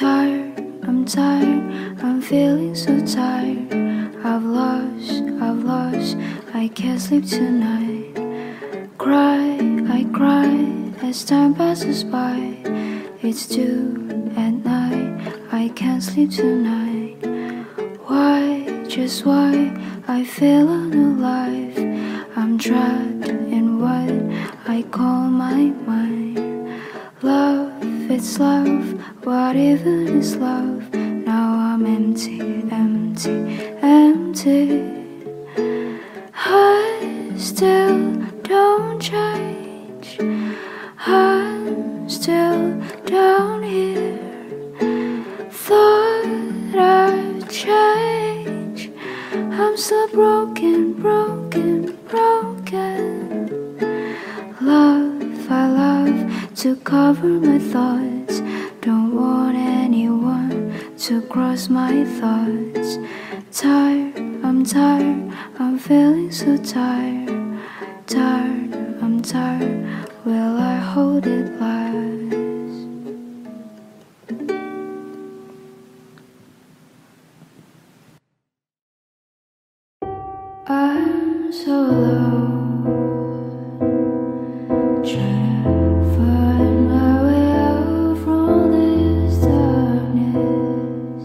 tired, I'm tired, I'm feeling so tired. I've lost, I can't sleep tonight. I cry as time passes by. It's 2 at night, I can't sleep tonight. Why, just why, I feel unalive. I'm trapped in what I call my mind. Love, it's love, what even is love? Now I'm empty, empty, empty. I still don't change. I'm still down here. Thought I'd change. I'm still broken, broken, broken. Love, I love to cover my thoughts. Don't want anyone to cross my thoughts. Tired, I'm tired, I'm feeling so tired. Tired, I'm tired, will I hold it last? I'm so low, trying to find my way out from this darkness.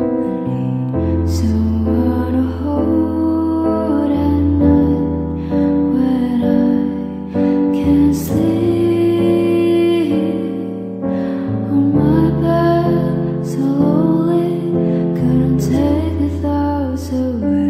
I need someone to hold at night when I can't sleep. On my bed, so lonely, couldn't take the thoughts away.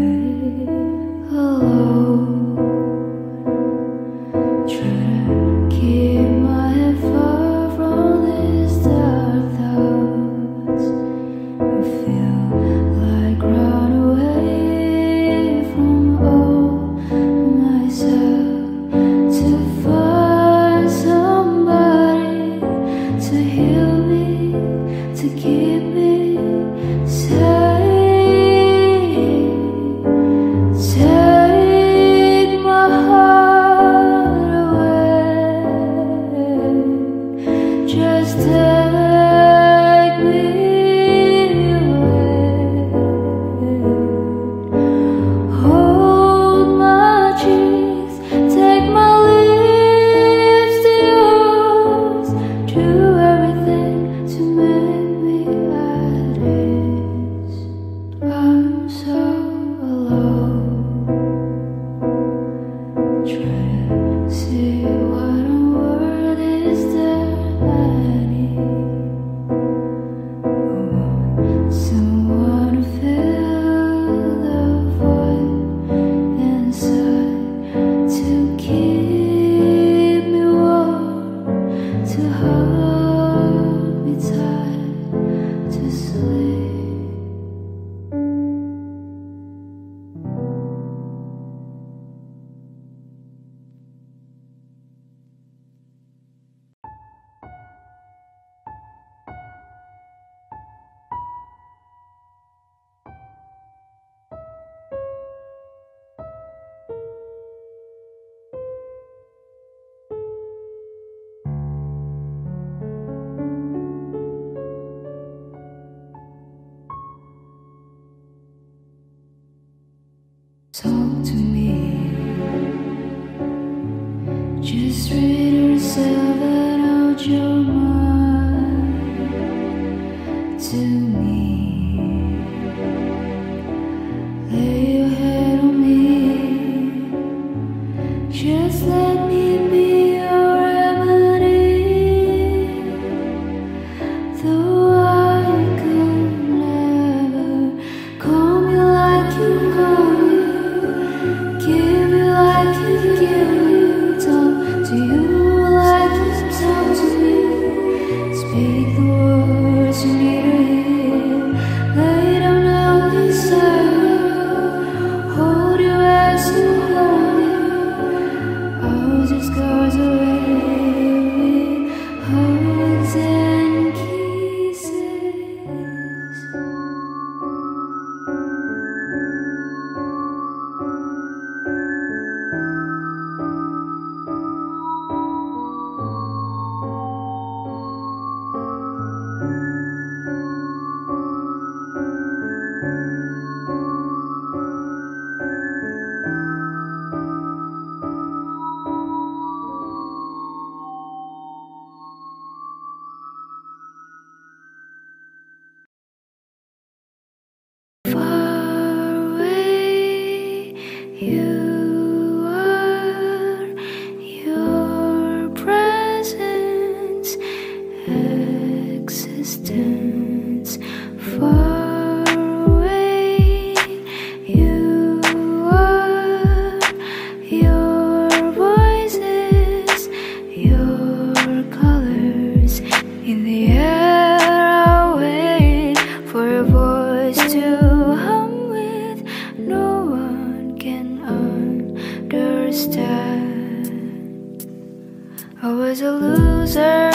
Talk to me. Just rid yourself and out your mind to me. Lay your head on me. Just let me be your remedy. Though I could never calm you like you calm. Just go. I was a loser,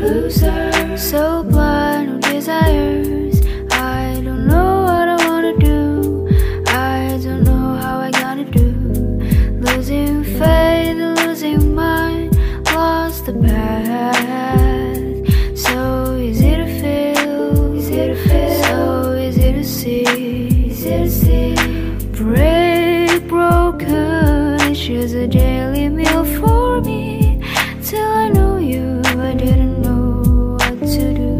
loser, so blind with desires. I don't know what I wanna do, I don't know how I gotta do. Losing faith, losing mind, lost the path. So easy to feel, easy to feel, so easy to see, easy to see. Break, broken, it's just a daily meal for me. Till I knew you, I didn't know what to do.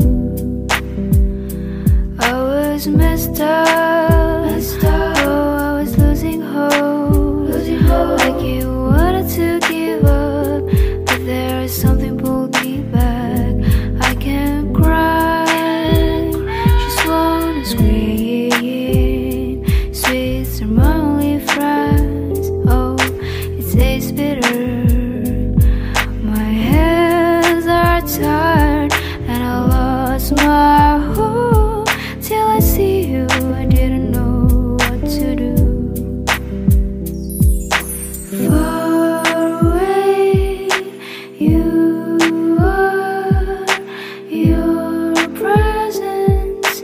I was messed up, messed up. Oh, I was losing hope, losing hope. Like you wanted to give up, but there is something pulled me back. I can't cry, just wanna scream. Sweets are my only friends. Oh, it tastes bitter. Tired, and I lost my hope. Till I see you, I didn't know what to do. Far away you are, your presence,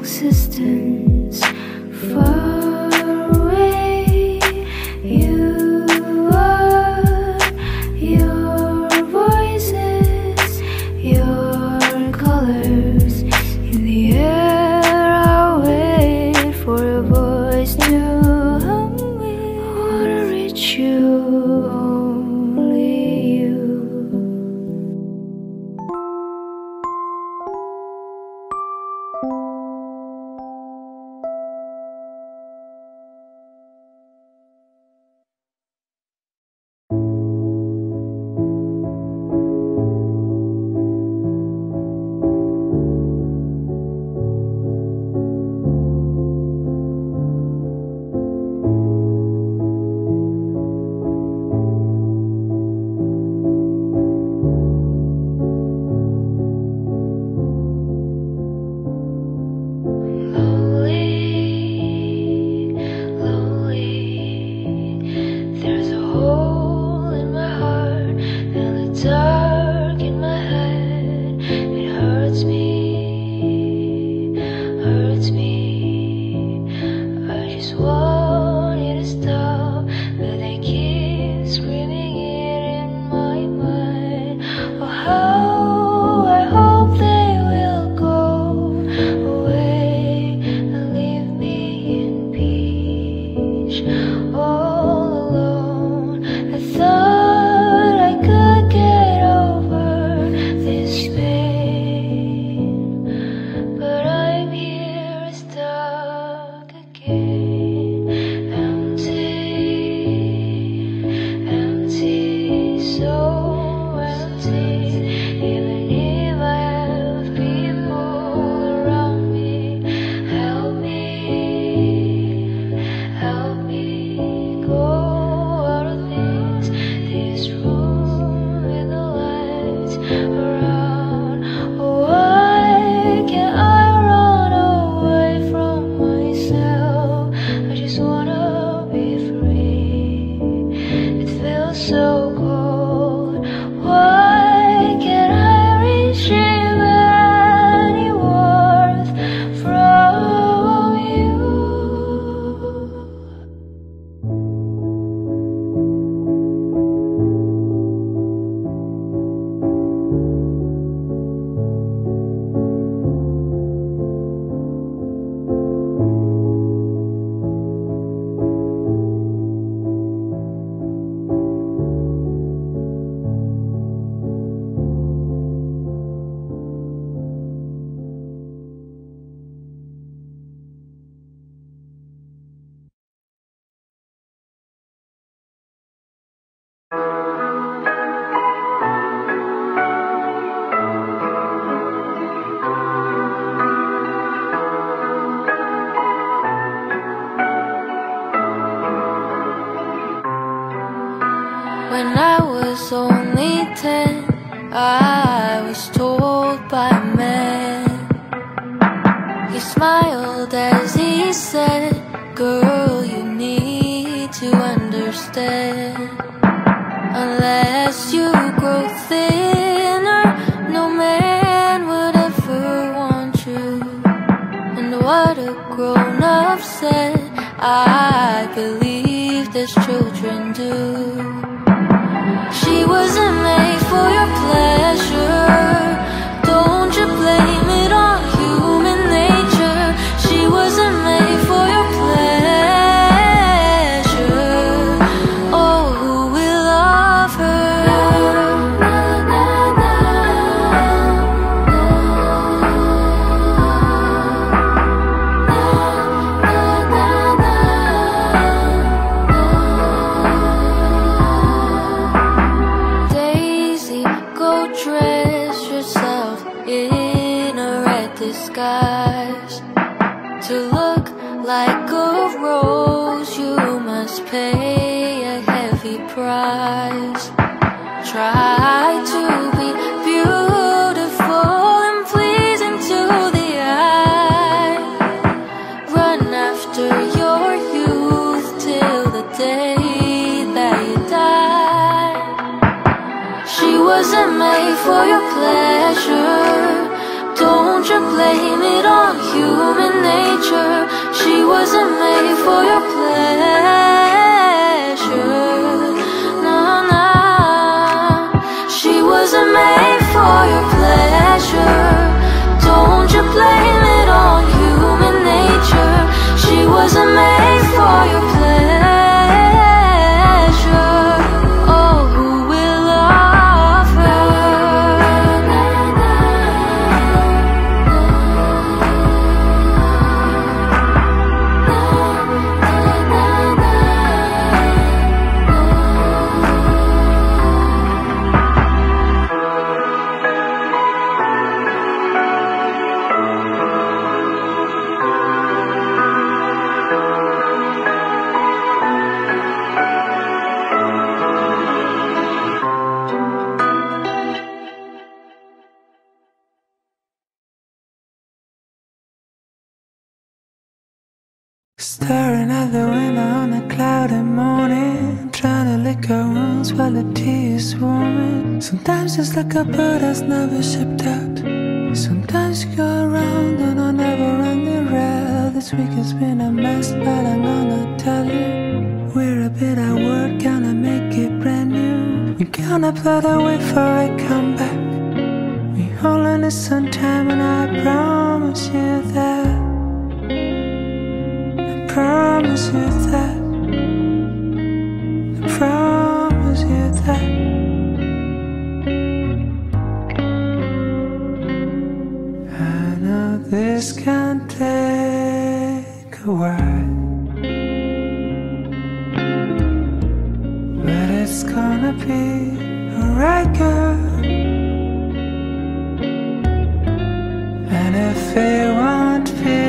existence. Far away you are, your I believed as children do. She wasn't made for your pleasure. Don't you blame it on human nature. She wasn't made for your pleasure. Oh, who will love her? Daisy, go dress yourself in a red disguise. To look like a rose, you must pay a heavy price. Try to be beautiful and pleasing to the eye. Run after your youth till the day that you die. She wasn't made for your pleasure. Don't you blame it on human nature. She wasn't made for your pleasure. No, no. She wasn't made for your pleasure. Don't you blame it on human nature. She wasn't made for your pleasure. Oh, who will love her? Staring out the window on a cloudy morning, trying to lick her wounds while the tea is swarming. Sometimes it's like a bird that's never shipped out. Sometimes you go around and I'll never run the rail. This week has been a mess, but I'm gonna tell you, we're a bit at work, gonna make it brand new. We're gonna plot the way for a comeback. We all in this on time, and I promise you that. I promise you that. I promise you that. I know this can take a while, but it's gonna be alright, girl. And if it won't be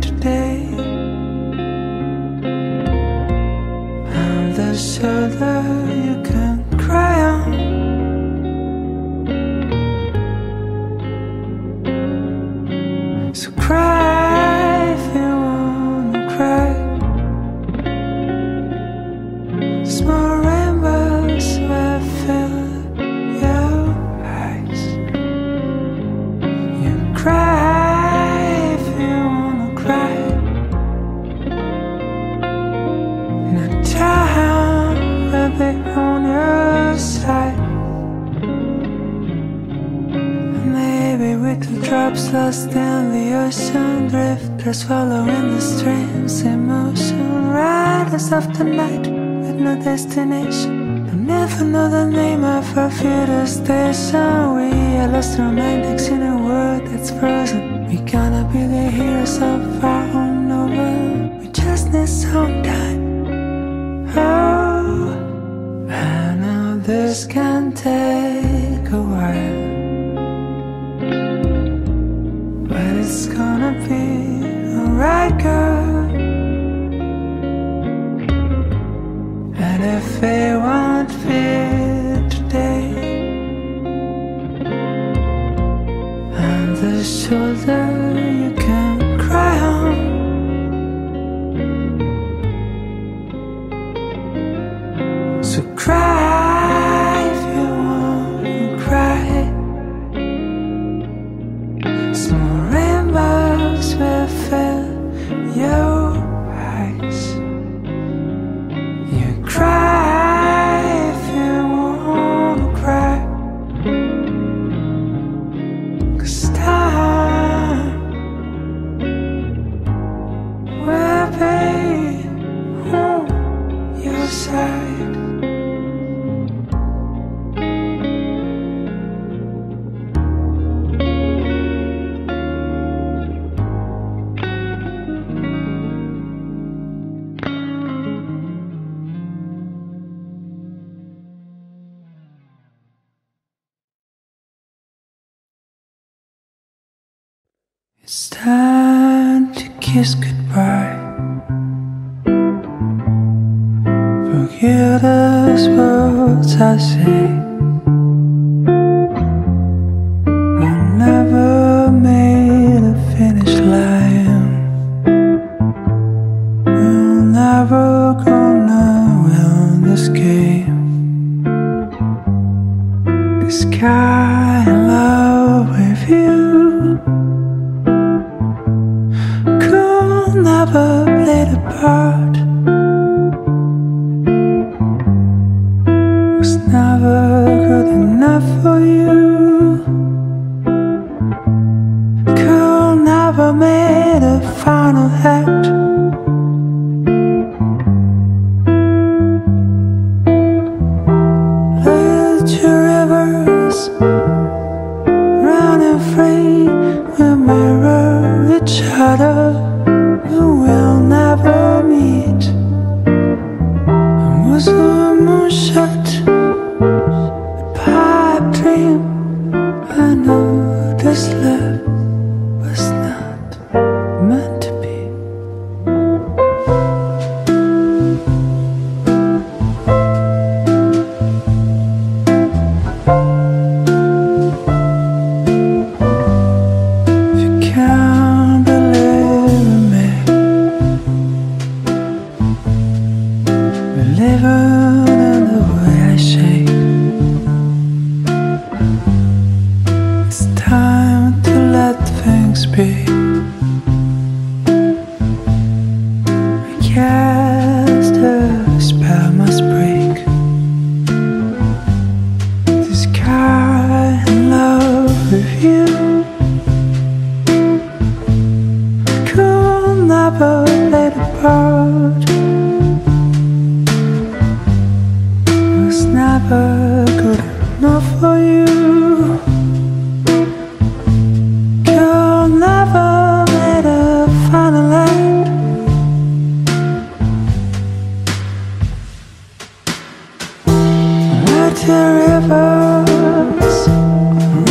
today, the shoulder you can cry on. So cry if you wanna cry. Small rainbows will fill your eyes. You can cry if you wanna cry. Now time on your side, maybe with drops lost in the ocean, drifters following the streams in motion. Riders of the night with no destination. They'll never know the name of our future station. We are lost romantics in a world that's frozen. We gonna be the heroes of our own novel. We just need some time. Oh, I know this can take a while, but it's gonna be alright, girl. And if it won't be today, I'm the shoulder you can cry on. So cry if you wanna cry. Small rainbows will fill your eyes. It's time to kiss goodbye. Forget those words I say. I never made a finish line. We're never gonna win this game. This guy in love with you never played a part, was never good enough for you. Girl never made a final act. Let your rivers running free will mirror each other. We'll never meet. It was a moonshot, a pipe dream. I know this love was not meant to be. If you can't living in the way I shake, it's time to let things be. I guess the spell must break. This guy in love with you could never let apart. Never good enough for you. Girl never made a final end. Let the rivers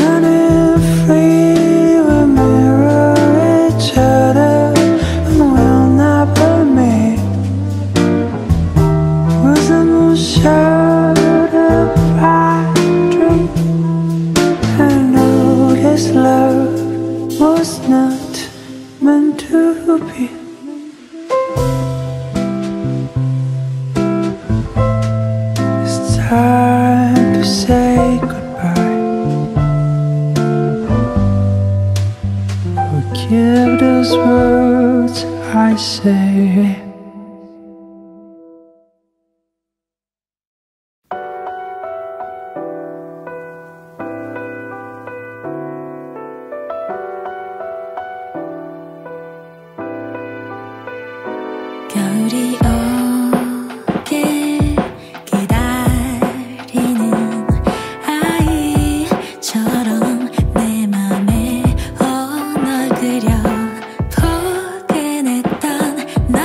running free will mirror each other, and we'll never meet. Was a moonshot. This love was not meant to be. It's time to say goodbye. Forgive those words I say.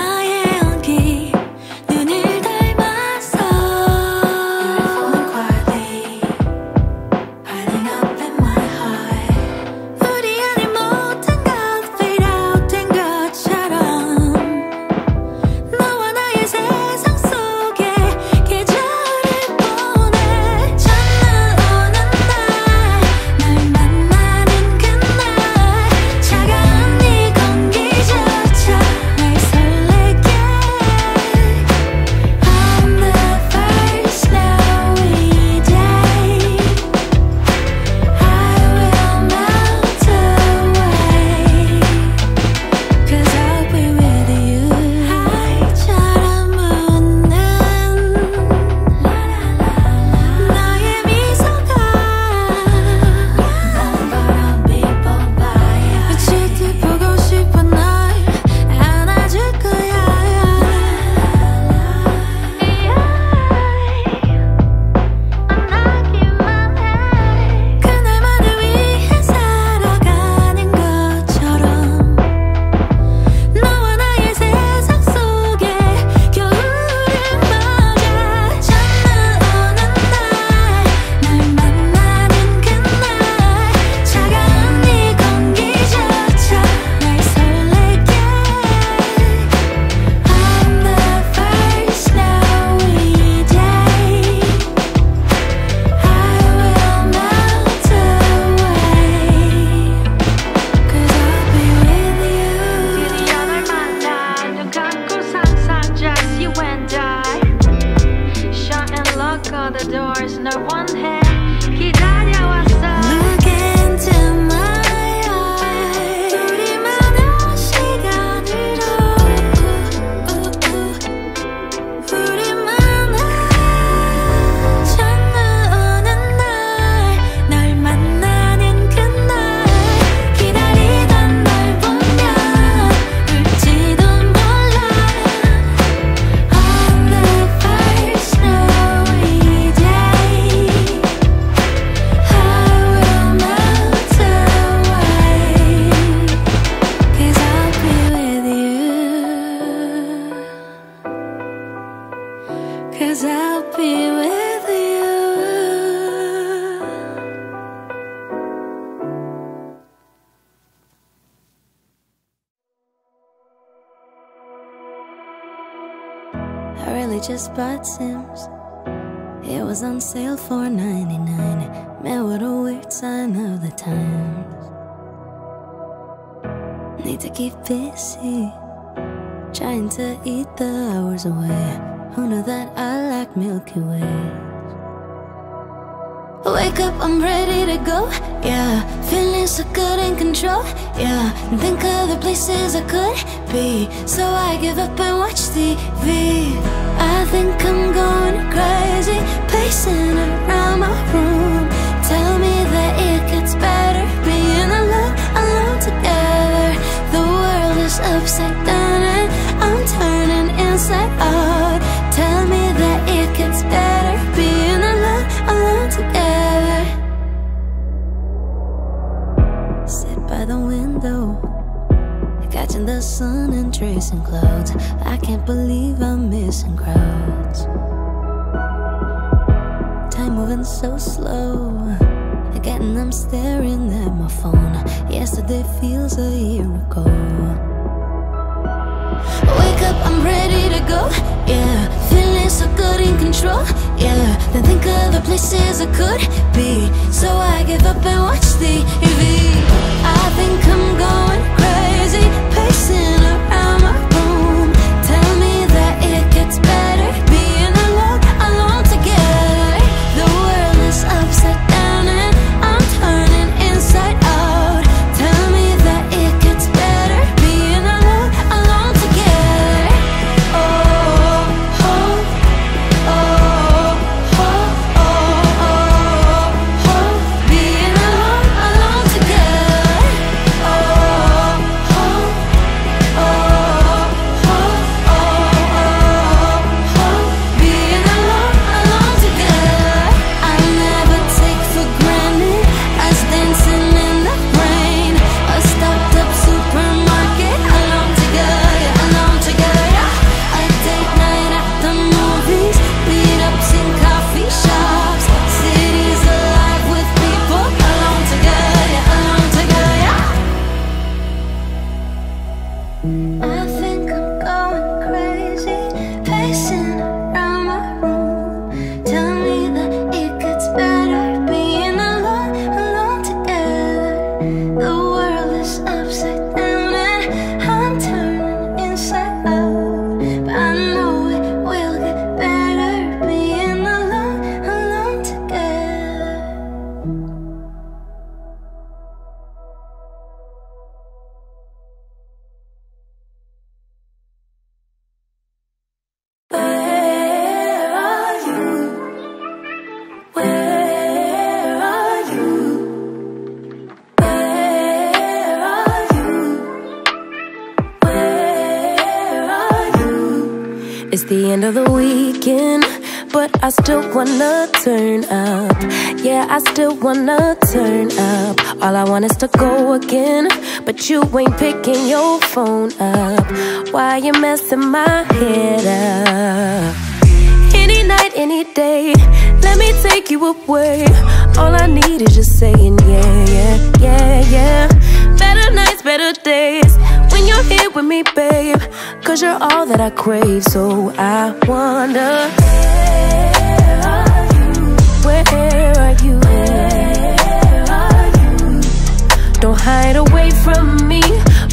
나의 got the doors, no one hand. Look into my eyes. 우리만의 시간으로. 우리만의 찾아오는 날. 널 만나는 그날. 기다리던 널 보면 울지도 몰라. On the first snowy day. Cause I'll be with you. I really just bought Sims. It was on sale for $99. Man, what a weird sign of the times. Need to keep busy, trying to eat the hours away. Who knew that I like Milky Ways? Wake up, I'm ready to go, yeah. Feeling so good in control, yeah. Think of the places I could be, so I give up and watch TV. I think I'm going crazy, pacing around my room. Tell me that it gets better, being alone, alone together. The world is upside down and I'm turning inside out. Tell me that it gets better, being alone, alone together. Sit by the window, catching the sun and tracing clouds. I can't believe I'm missing crowds. Time moving so slow, again I'm staring at my phone. Yesterday feels a year ago. Wake up, I'm ready to go, yeah. Feeling so good in control, yeah. Then think of the places I could be, so I give up and watch TV. I think I'm going crazy, pacing around my room. Tell me that it gets better, being alone, alone together. The world is upside down and I'm turning inside out. Tell me that it gets better, being alone, alone together. Being alone, alone together. Being alone, alone together. I never take for granted us dancing in the rain, a stopped up supermarket. Alone together, yeah, alone together, yeah. A date night at the movies, meetups in coffee shops. Cities alive with people. Alone together, yeah, alone together, yeah. I think I'm going crazy, pacing around my room. Tell me that it gets better, being alone, alone together. The world is upside down and I'm turning inside out. But I know it will get better, being alone, alone together. Where are you? Where are you? Where are you? Where are you? It's the end of the weekend, but I still wanna turn up. Yeah, I still wanna turn up. All I want is to go again, but you ain't picking your phone up. Why you messing my head up? Any night, any day, let me take you away. All I need is just saying yeah, yeah, yeah, yeah. Better nights, better days, when you're here with me, babe. Cause you're all that I crave, so I wonder, where are you? Where are you? Where are you? Don't hide away from me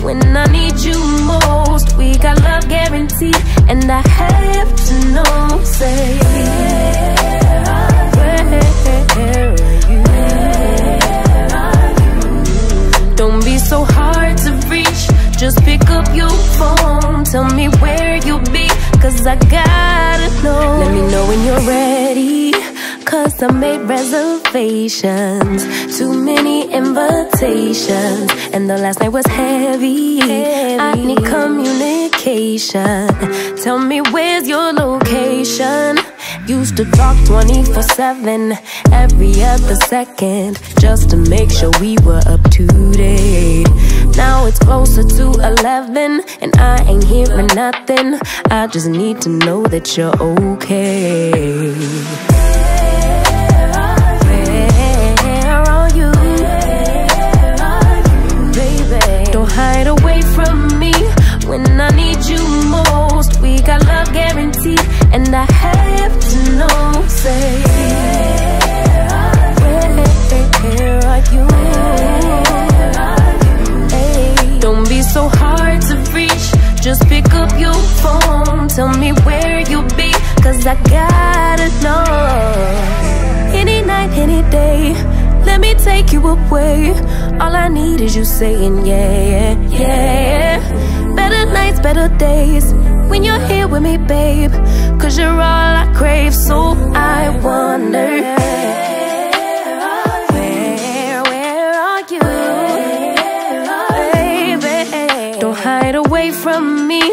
when I need you most. We got love guaranteed, and I have to know. Say, where are you? us, I made reservations, too many invitations, and the last night was heavy. I need communication, tell me where's your location. Used to talk 24/7, every other second, just to make sure we were up to date. Now it's closer to 11, and I ain't hearing nothing. I just need to know that you're okay. Just pick up your phone, tell me where you'll be, cause I gotta know. Any night, any day, let me take you away. All I need is you saying yeah, yeah, yeah. Better nights, better days, when you're here with me, babe, cause you're all I crave, so I wonder. Hide away from me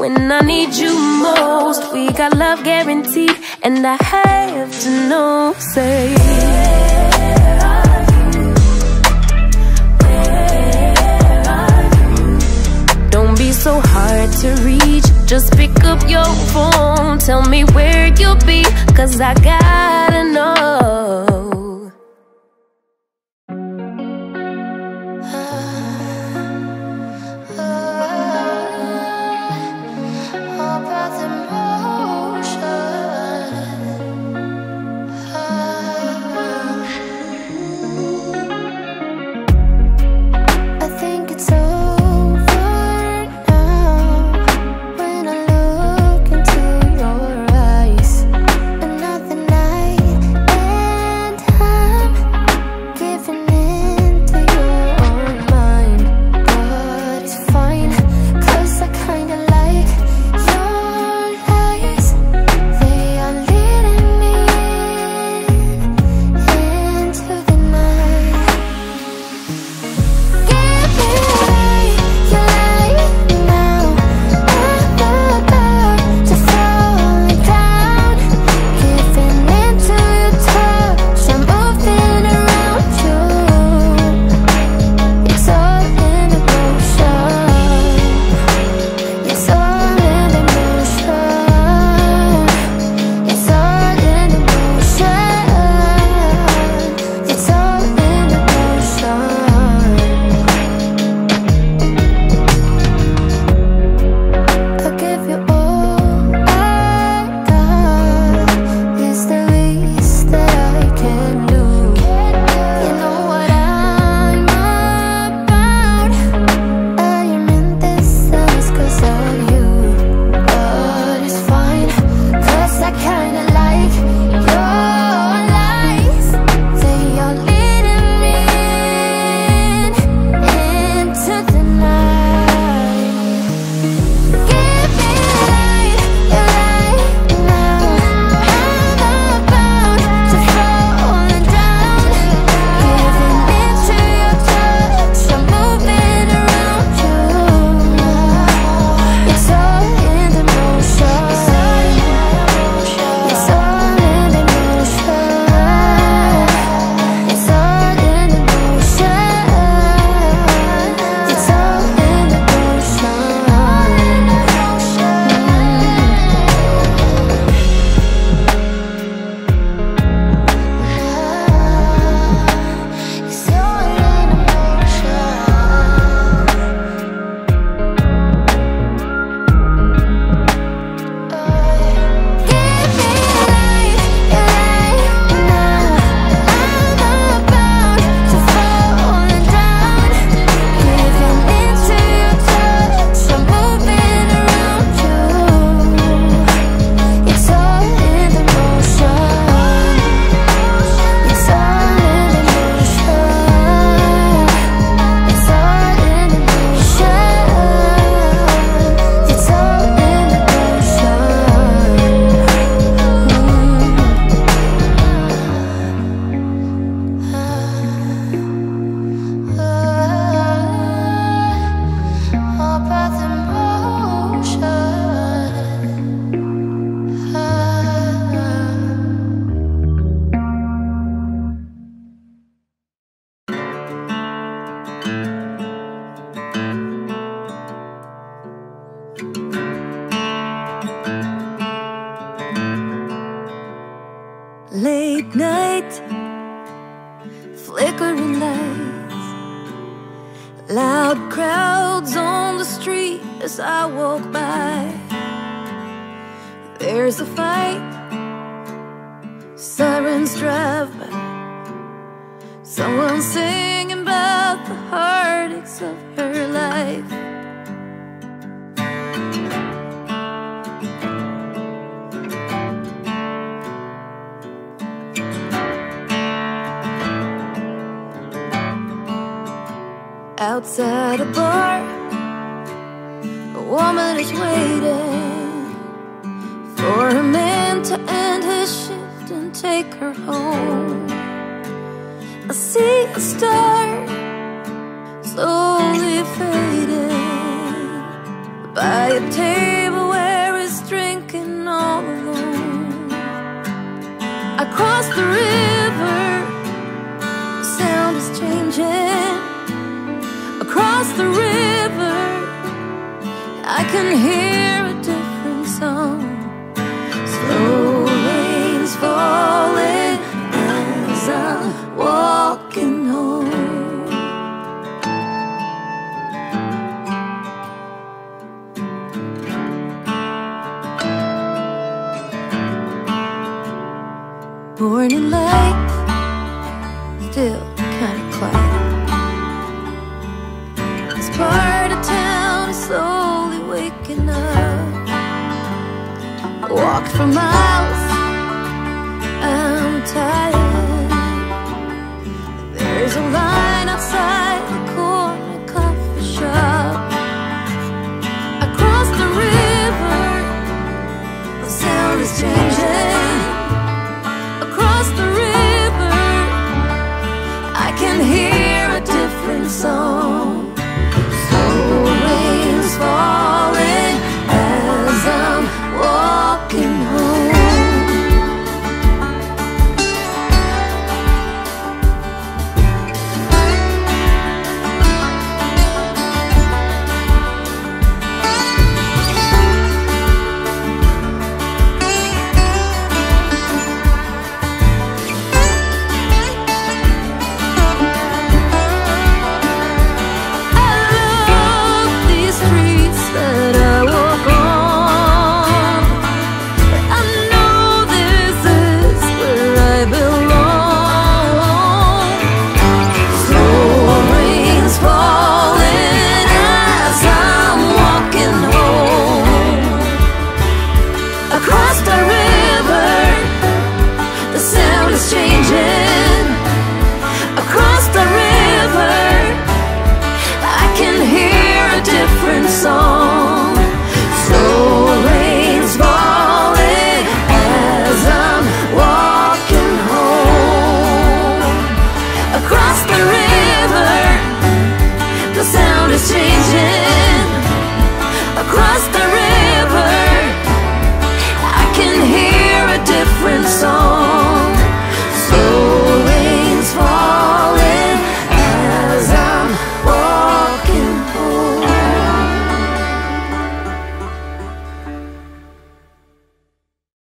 when I need you most. We got love guaranteed, and I have to know. Say, where are you? Where are you? Don't be so hard to reach. Just pick up your phone. Tell me where you'll be, cause I gotta know. night, flickering lights, loud crowds on the street as I walk by. There's a fight, sirens drive by, someone singing about the heartaches of her life. Outside a bar, a woman is waiting for a man to end his shift and take her home. I see a star slowly fading by a table where he's drinking all alone. I cross the river, the sound is changing. Across the river, I can hear a different song. Slow rain's falling as I'm walking home. Morning light, still kind of quiet. Part of town is slowly waking up. I walked for miles, I'm tired.